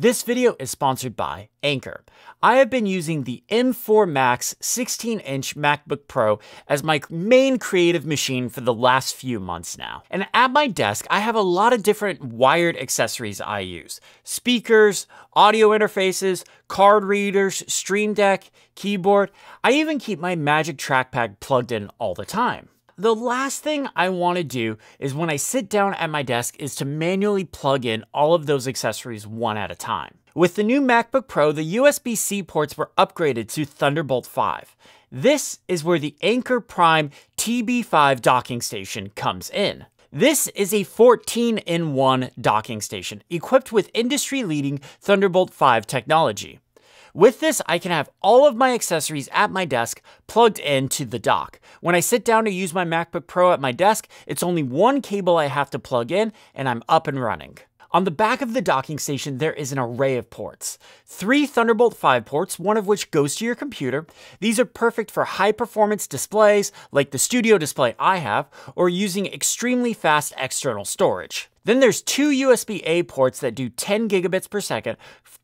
This video is sponsored by Anker. I have been using the M4 Max 16-inch MacBook Pro as my main creative machine for the last few months now. And at my desk, I have a lot of different wired accessories I use. Speakers, audio interfaces, card readers, Stream Deck, keyboard. I even keep my Magic Trackpad plugged in all the time. The last thing I want to do is when I sit down at my desk is to manually plug in all of those accessories one at a time. With the new MacBook Pro, the USB-C ports were upgraded to Thunderbolt 5. This is where the Anker Prime TB5 docking station comes in. This is a 14-in-1 docking station equipped with industry-leading Thunderbolt 5 technology. With this, I can have all of my accessories at my desk plugged into the dock. When I sit down to use my MacBook Pro at my desk, it's only one cable I have to plug in and I'm up and running. On the back of the docking station, there is an array of ports. 3 Thunderbolt 5 ports, one of which goes to your computer. These are perfect for high-performance displays, like the Studio Display I have, or using extremely fast external storage. Then there's 2 USB-A ports that do 10 gigabits per second,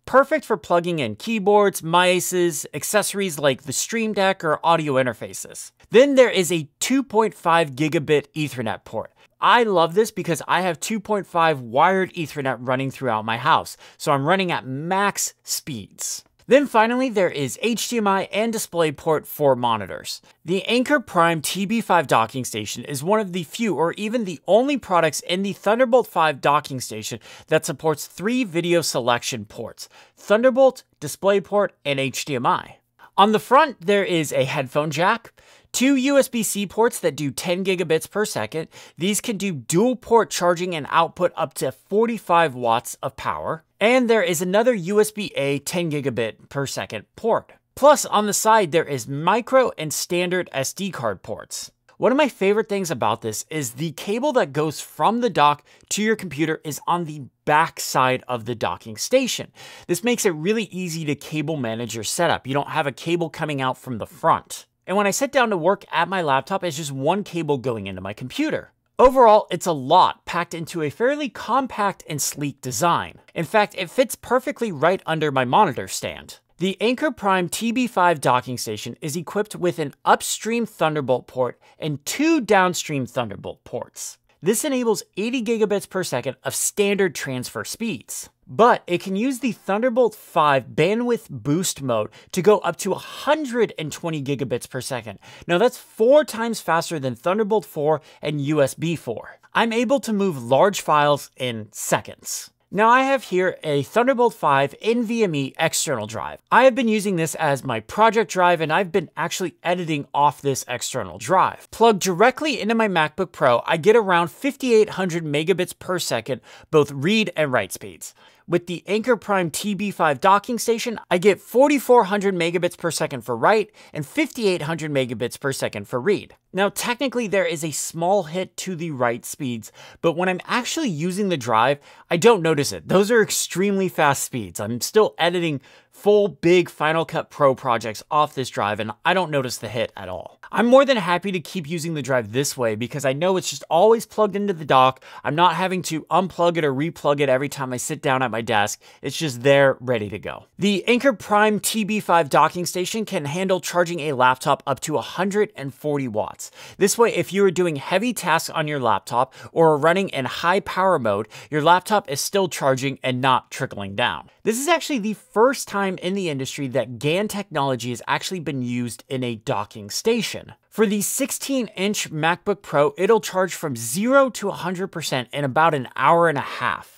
perfect for plugging in keyboards, mices, accessories like the Stream Deck or audio interfaces. Then there is a 2.5 gigabit Ethernet port. I love this because I have 2.5 wired Ethernet running throughout my house, so I'm running at max speeds. Then finally, there is HDMI and DisplayPort for monitors. The Anker Prime TB5 docking station is one of the few or even the only products in the Thunderbolt 5 docking station that supports 3 video selection ports: Thunderbolt, DisplayPort, and HDMI. On the front, there is a headphone jack, 2 USB-C ports that do 10 gigabits per second. These can do dual port charging and output up to 45 watts of power. And there is another USB-A 10 gigabit per second port. Plus, on the side, there is micro and standard SD card ports. One of my favorite things about this is the cable that goes from the dock to your computer is on the back side of the docking station. This makes it really easy to cable manage your setup. You don't have a cable coming out from the front. And when I sit down to work at my laptop, it's just one cable going into my computer. Overall, it's a lot packed into a fairly compact and sleek design. In fact, it fits perfectly right under my monitor stand. The Anker Prime TB5 docking station is equipped with an upstream Thunderbolt port and 2 downstream Thunderbolt ports. This enables 80 gigabits per second of standard transfer speeds. But it can use the Thunderbolt 5 bandwidth boost mode to go up to 120 gigabits per second. Now that's 4 times faster than Thunderbolt 4 and USB 4. I'm able to move large files in seconds. Now I have here a Thunderbolt 5 NVMe external drive. I have been using this as my project drive and I've been actually editing off this external drive. Plugged directly into my MacBook Pro, I get around 5,800 megabits per second, both read and write speeds. With the Anker Prime TB5 docking station, I get 4,400 megabits per second for write and 5,800 megabits per second for read. Now, technically there is a small hit to the write speeds, but when I'm actually using the drive, I don't notice it. Those are extremely fast speeds. I'm still editing full big Final Cut Pro projects off this drive and I don't notice the hit at all. I'm more than happy to keep using the drive this way because I know it's just always plugged into the dock. I'm not having to unplug it or replug it every time I sit down at my desk. It's just there ready to go. The Anker Prime TB5 docking station can handle charging a laptop up to 140 watts. This way, if you are doing heavy tasks on your laptop or are running in high power mode, your laptop is still charging and not trickling down. This is actually the first time in the industry that GAN technology has actually been used in a docking station. For the 16-inch MacBook Pro, it'll charge from 0 to 100% in about an hour and a half.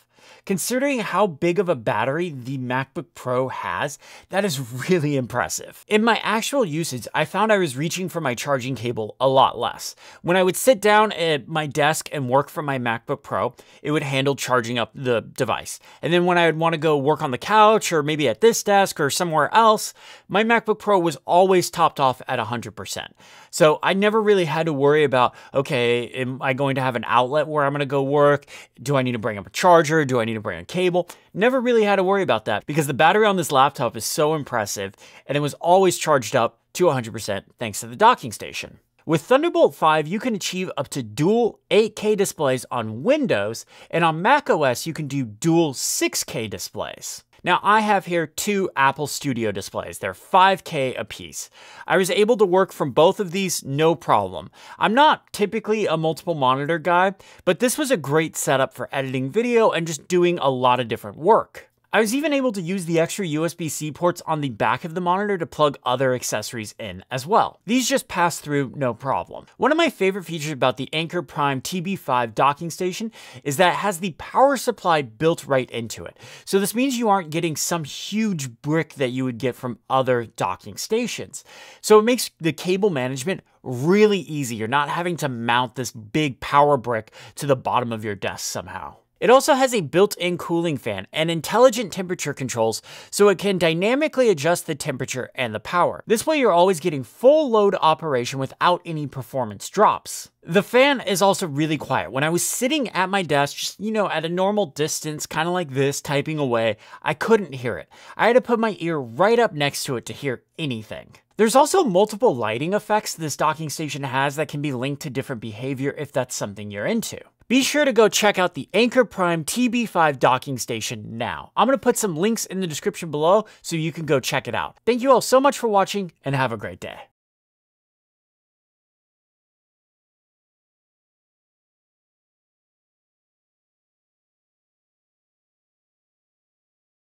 Considering how big of a battery the MacBook Pro has, that is really impressive. In my actual usage, I found I was reaching for my charging cable a lot less. When I would sit down at my desk and work from my MacBook Pro, it would handle charging up the device. And then when I would want to go work on the couch or maybe at this desk or somewhere else, my MacBook Pro was always topped off at 100%. So I never really had to worry about, okay, am I going to have an outlet where I'm going to go work? Do I need to bring up a charger? Do I need to bring a cable? Never really had to worry about that because the battery on this laptop is so impressive and it was always charged up to 100% thanks to the docking station. With Thunderbolt 5, you can achieve up to dual 8K displays on Windows, and on macOS, you can do dual 6K displays. Now I have here two Apple Studio displays. They're 5K apiece. I was able to work from both of these no problem. I'm not typically a multiple monitor guy, but this was a great setup for editing video and just doing a lot of different work. I was even able to use the extra USB-C ports on the back of the monitor to plug other accessories in as well. These just pass through no problem. One of my favorite features about the Anker Prime TB5 docking station is that it has the power supply built right into it. So this means you aren't getting some huge brick that you would get from other docking stations. So it makes the cable management really easy. You're not having to mount this big power brick to the bottom of your desk somehow. It also has a built-in cooling fan and intelligent temperature controls, so it can dynamically adjust the temperature and the power. This way you're always getting full load operation without any performance drops. The fan is also really quiet. When I was sitting at my desk, just, at a normal distance, kind of like this, typing away, I couldn't hear it. I had to put my ear right up next to it to hear anything. There's also multiple lighting effects this docking station has that can be linked to different behavior if that's something you're into. Be sure to go check out the Anker Prime TB5 docking station now. I'm going to put some links in the description below so you can go check it out. Thank you all so much for watching and have a great day.